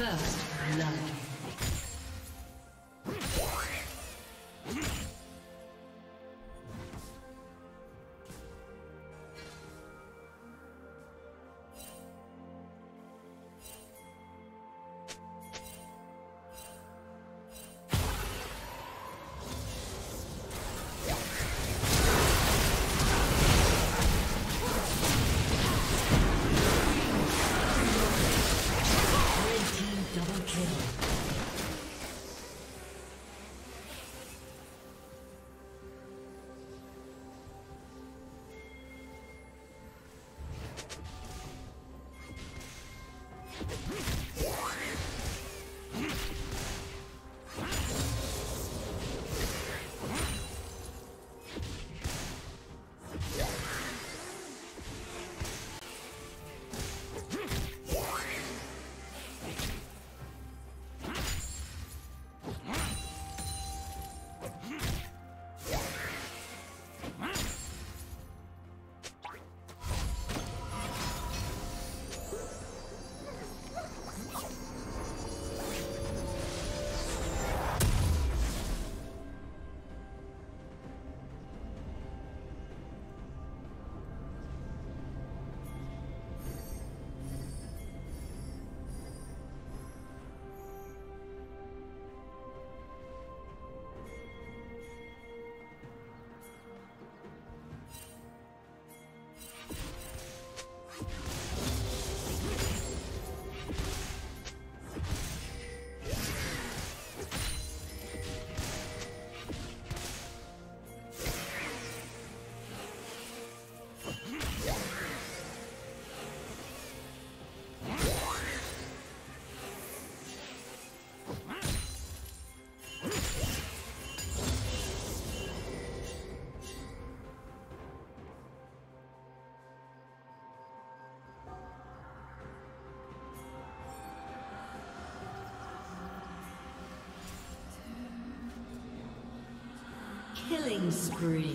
First love. Killing spree.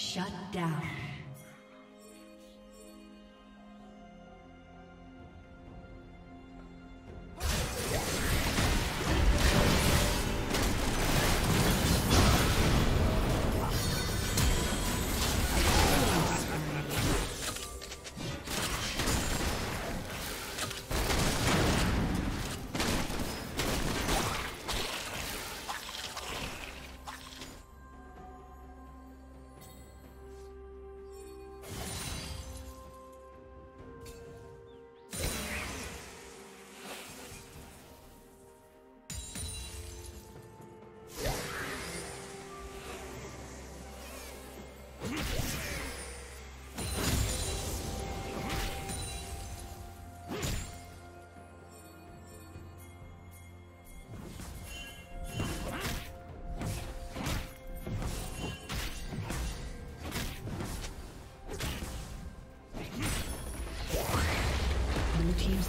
Shut down. Team's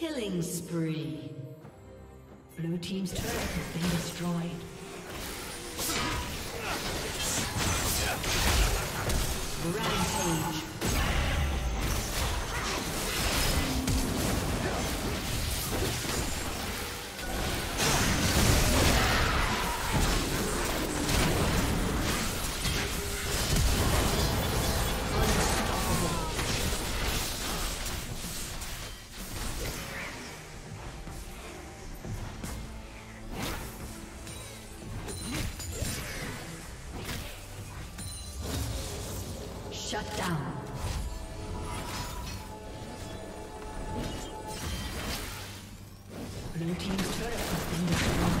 Killing spree. Blue team's turret has been destroyed. Rampage. Shut down. Blue team's turret has been destroyed.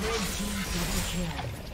Red team double kill.